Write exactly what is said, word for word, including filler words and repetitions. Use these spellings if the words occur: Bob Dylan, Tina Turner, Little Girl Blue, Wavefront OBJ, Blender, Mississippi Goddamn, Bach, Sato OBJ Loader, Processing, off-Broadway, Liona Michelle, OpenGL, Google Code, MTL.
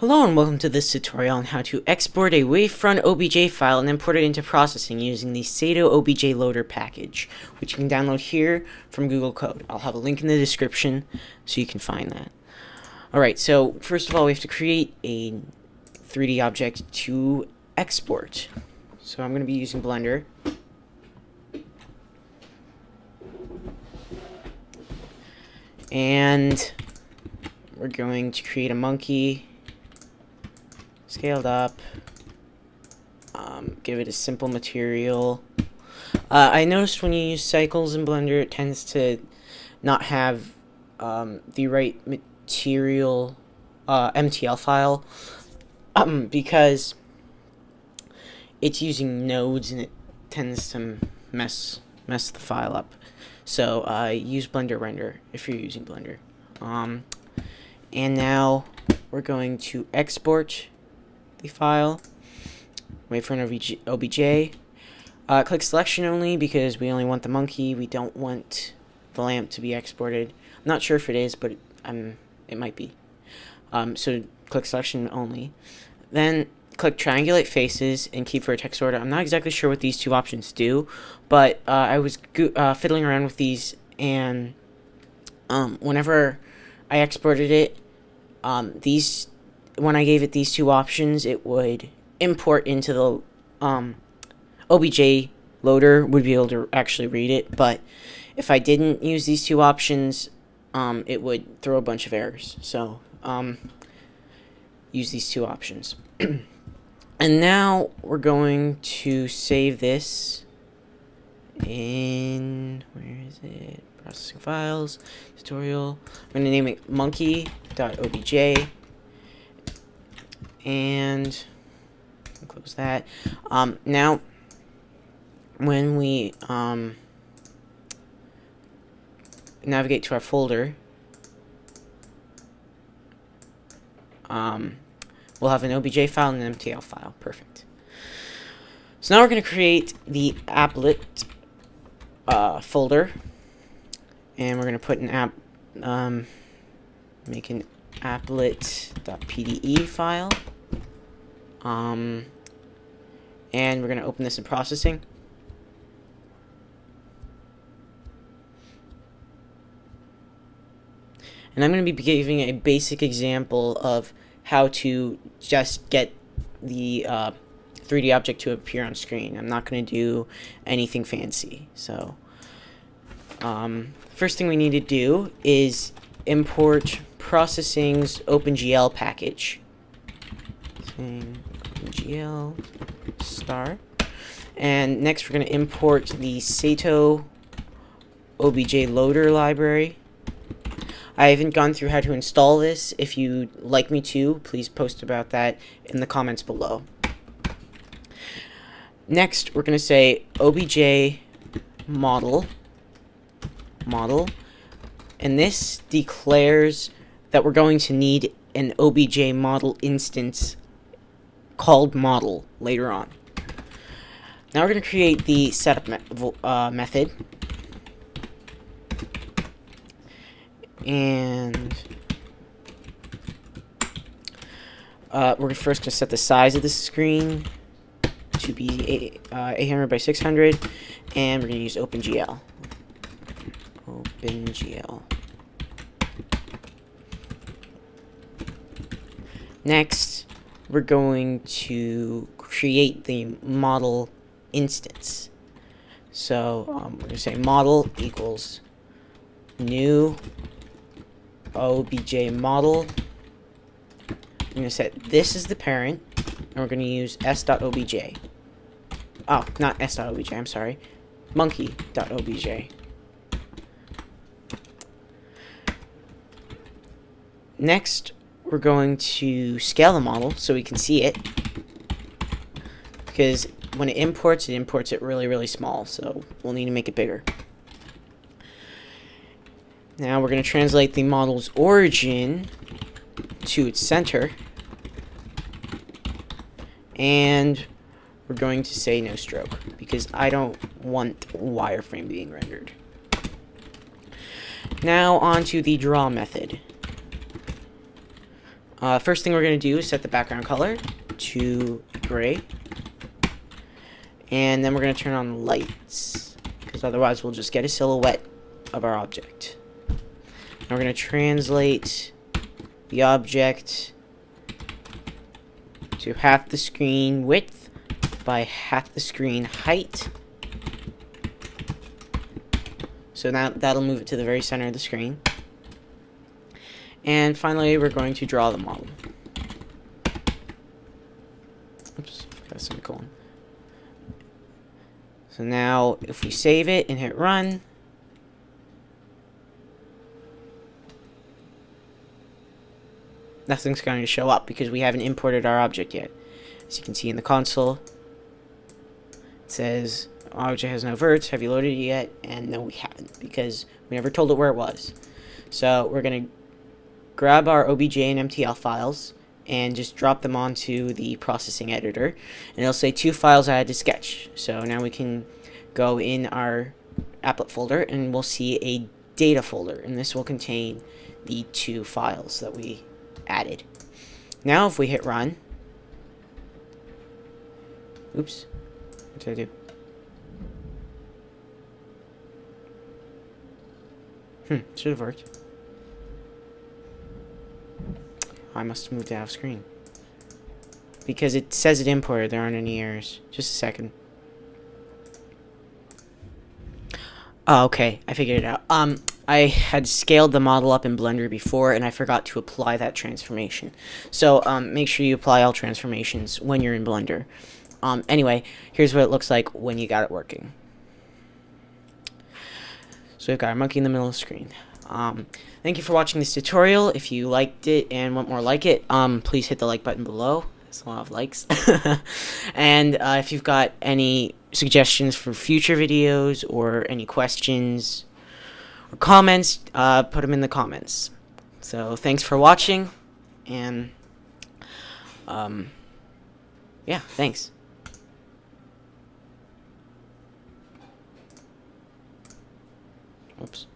Hello and welcome to this tutorial on how to export a Wavefront O B J file and import it into Processing using the Sato O B J Loader package, which you can download here from Google Code. I'll have a link in the description so you can find that. Alright, so first of all we have to create a three D object to export. So I'm going to be using Blender. And we're going to create a monkey. Scaled up, um, give it a simple material. Uh, I noticed when you use cycles in Blender, it tends to not have um, the right material uh, M T L file um, because it's using nodes and it tends to mess mess the file up. So uh, use Blender Render if you're using Blender. Um, and now we're going to export the file, Wavefront O B J. Uh, click selection only because we only want the monkey. We don't want the lamp to be exported. I'm not sure if it is, but um, it might be. Um, so click selection only. Then click triangulate faces and keep for text order. I'm not exactly sure what these two options do, but uh, I was go uh, fiddling around with these, and um, whenever I exported it, um, these. When I gave it these two options, it would import into the um, O B J loader, would be able to actually read it, but if I didn't use these two options, um, it would throw a bunch of errors. So um, use these two options. And now we're going to save this in, where is it? Processing files, tutorial. I'm going to name it monkey dot O B J. And close that. Um, now, when we um, navigate to our folder, um, we'll have an O B J file and an M T L file. Perfect. So now we're going to create the applet uh, folder, and we're going to put an app, um, make an applet dot P D E file. Um, and we're going to open this in Processing. And I'm going to be giving a basic example of how to just get the uh, three D object to appear on screen. I'm not going to do anything fancy. So, um, first thing we need to do is import Processing's OpenGL package. O P N G L star, and next we're going to import the Sato O B J loader library. I haven't gone through how to install this. If you'd like me to, please post about that in the comments below. Next we're going to say obj model model, and this declares that we're going to need an obj model instance called model later on. Now we're going to create the setup me uh, method, and uh, we're first going to set the size of the screen to be eight hundred by six hundred, and we're going to use OpenGL. OpenGL. Next, we're going to create the model instance. So um, we're going to say model equals new obj model. I'm going to set this as the parent, and we're going to use s dot obj. Oh, not s dot obj, I'm sorry. monkey dot obj. Next, we're going to scale the model so we can see it, because when it imports, it imports it really, really small, so we'll need to make it bigger. Now we're going to translate the model's origin to its center, and we're going to say no stroke, because I don't want the wireframe being rendered. Now on to the draw method. Uh, first thing we're going to do is set the background color to gray. And then we're going to turn on lights, because otherwise we'll just get a silhouette of our object. And we're going to translate the object to half the screen width by half the screen height. So now that'll move it to the very center of the screen. And finally, we're going to draw the model. Oops, forgot a semicolon. So now, if we save it and hit run, nothing's going to show up because we haven't imported our object yet. As you can see in the console, it says object has no verts, have you loaded it yet? And no, we haven't, because we never told it where it was. So we're going to grab our O B J and M T L files and just drop them onto the processing editor, and it'll say two files added to sketch. So now we can go in our applet folder and we'll see a data folder, and this will contain the two files that we added. Now if we hit run, oops, what did I do? Hmm, should have worked. I must have moved out of screen. Because it says it imported, there aren't any errors. Just a second. Oh, okay, I figured it out. Um, I had scaled the model up in Blender before, and I forgot to apply that transformation. So, um, make sure you apply all transformations when you're in Blender. Um, anyway, here's what it looks like when you got it working. So we've got our monkey in the middle of the screen. Um, thank you for watching this tutorial. If you liked it and want more like it, um, please hit the like button below. That's a lot of likes. And uh, if you've got any suggestions for future videos or any questions or comments, uh, put them in the comments. So thanks for watching, and um, yeah, thanks. Oops.